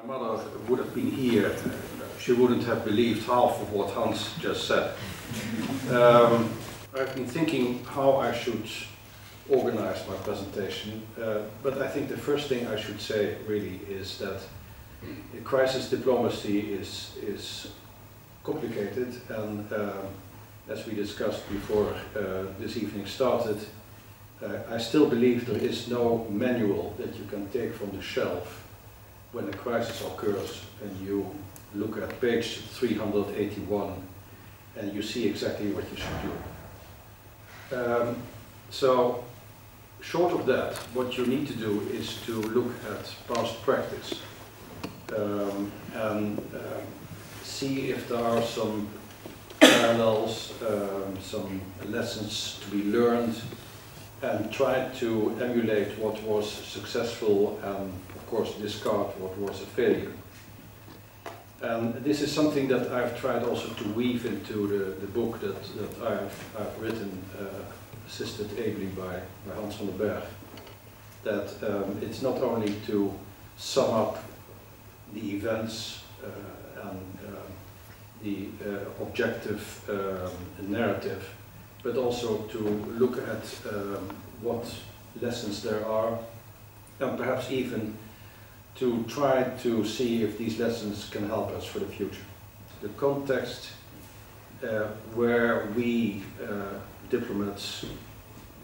My mother would have been here. She wouldn't have believed half of what Hans just said. I've been thinking how I should organize my presentation, but I think the first thing I should say really is that crisis diplomacy is complicated, and as we discussed before this evening started, I still believe there is no manual that you can take from the shelf when a crisis occurs and you look at page 381 and you see exactly what you should do. So, short of that, what you need to do is to look at past practice and see if there are some parallels, some lessons to be learned, and try to emulate what was successful and, of course, discard what was a failure. And this is something that I've tried also to weave into the book that I've written, assisted ably by Hans van der Berg, that it's not only to sum up the events and the objective narrative, but also to look at what lessons there are, and perhaps even to try to see if these lessons can help us for the future. The context where we, diplomats,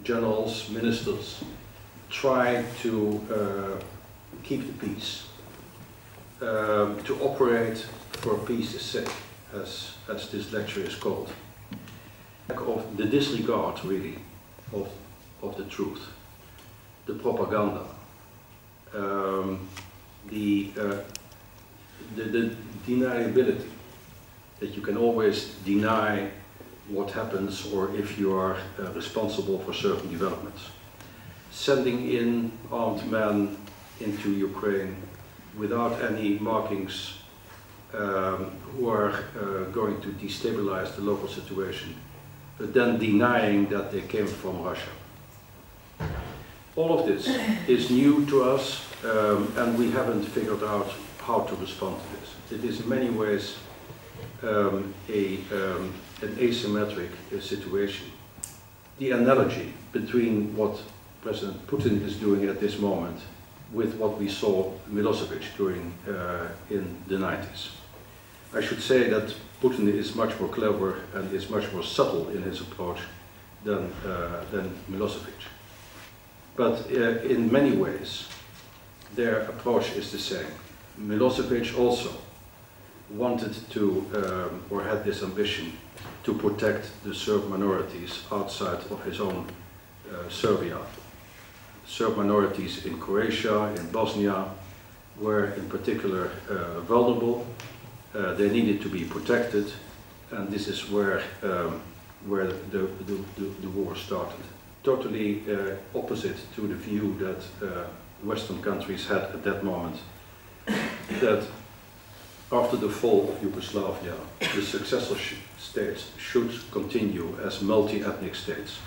generals, ministers, try to keep the peace, to operate for peace's sake, as this lecture is called. Of the disregard, really, of the truth, the propaganda, the deniability, that you can always deny what happens or if you are responsible for certain developments. Sending in armed men into Ukraine without any markings who are going to destabilize the local situation, but then denying that they came from Russia. All of this is new to us, and we haven't figured out how to respond to this. It is in many ways an asymmetric situation. The analogy between what President Putin is doing at this moment with what we saw Milosevic doing in the 90s. I should say that Putin is much more clever and is much more subtle in his approach than Milosevic. But in many ways, their approach is the same. Milosevic also wanted to, or had this ambition, to protect the Serb minorities outside of his own Serbia. Serb minorities in Croatia, in Bosnia, were in particular vulnerable. They needed to be protected, and this is where the war started. Totally opposite to the view that Western countries had at that moment, that after the fall of Yugoslavia, the successor states should continue as multi-ethnic states.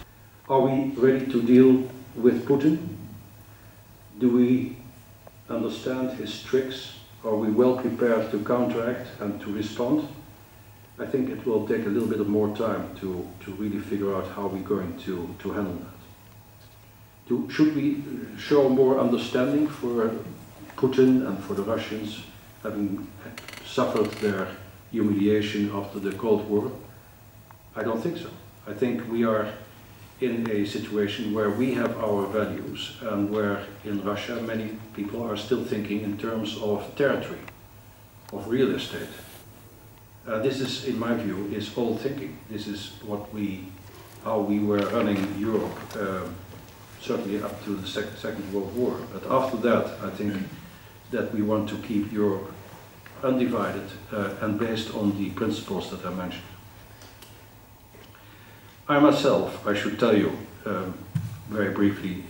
Are we ready to deal with Putin? Do we understand his tricks? Are we well prepared to counteract and to respond? I think it will take a little bit of more time to really figure out how we're going to handle that. Should we show more understanding for Putin and for the Russians, having suffered their humiliation after the Cold War? I don't think so. I think we are in a situation where we have our values, and where in Russia many people are still thinking in terms of territory, of real estate. This is, in my view, is old thinking. This is what how we were running Europe, certainly up to the Second World War. But after that, I think that we want to keep Europe undivided and based on the principles that I mentioned. I myself, I should tell you very briefly,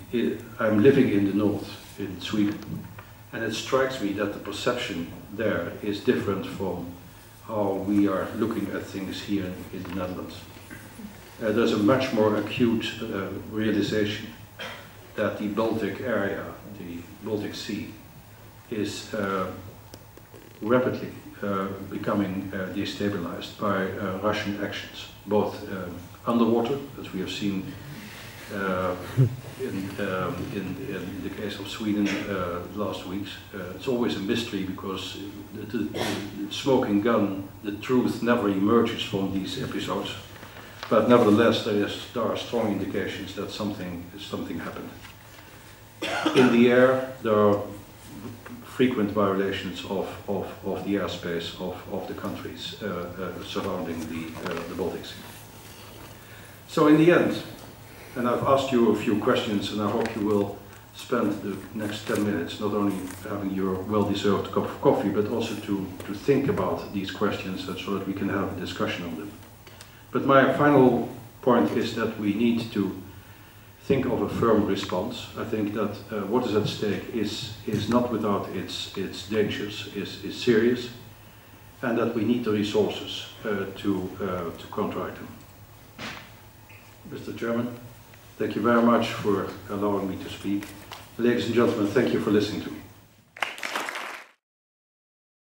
I'm living in the north, in Sweden, and it strikes me that the perception there is different from how we are looking at things here in the Netherlands. There's a much more acute realization that the Baltic area, the Baltic Sea, is rapidly becoming destabilized by Russian actions, both underwater, as we have seen in the case of Sweden last week. It's always a mystery because the smoking gun, the truth never emerges from these episodes. But nevertheless, there are strong indications that something happened. In the air, there are frequent violations of the airspace of the countries surrounding the Baltic Sea. So in the end, and I've asked you a few questions, and I hope you will spend the next 10 minutes not only having your well-deserved cup of coffee, but also to think about these questions so that we can have a discussion on them. But my final point is that we need to think of a firm response. I think that what is at stake is not without its dangers, is serious, and that we need the resources to counteract them. Mr. Chairman, thank you very much for allowing me to speak. Ladies and gentlemen, thank you for listening to me.